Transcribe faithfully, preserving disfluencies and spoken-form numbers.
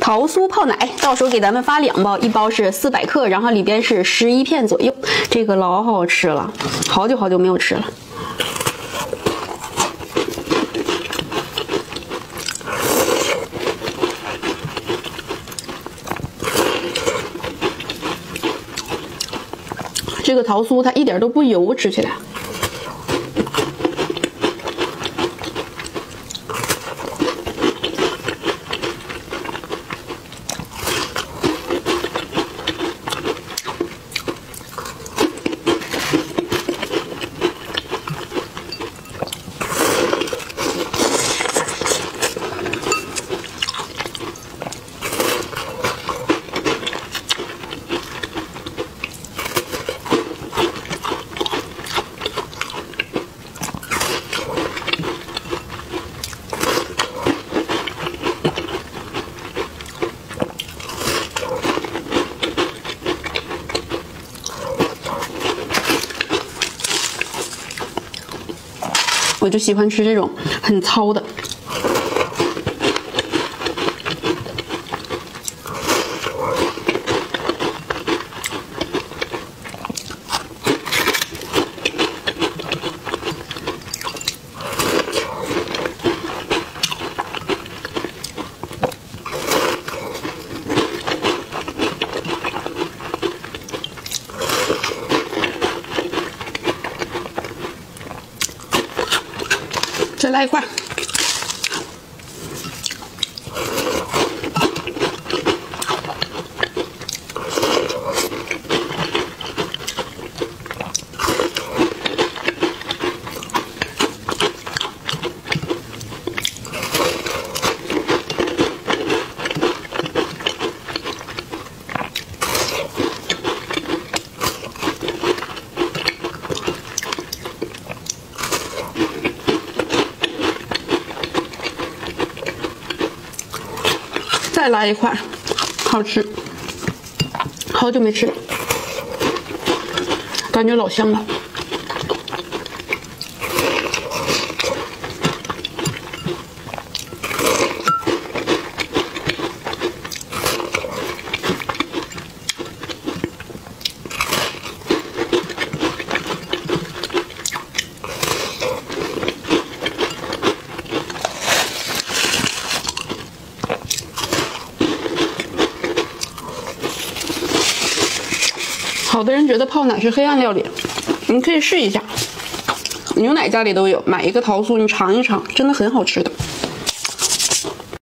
桃酥泡奶，到时候给咱们发两包，一包是四百克，然后里边是十一片左右。这个老好吃了，好久好久没有吃了。 这个桃酥它一点都不油，吃起来。我就喜欢吃这种很糙的。 再来一块。 再来一块，好吃，好久没吃了，感觉老香了。 有的人觉得泡奶是黑暗料理，你可以试一下，牛奶家里都有，买一个桃酥你尝一尝，真的很好吃的。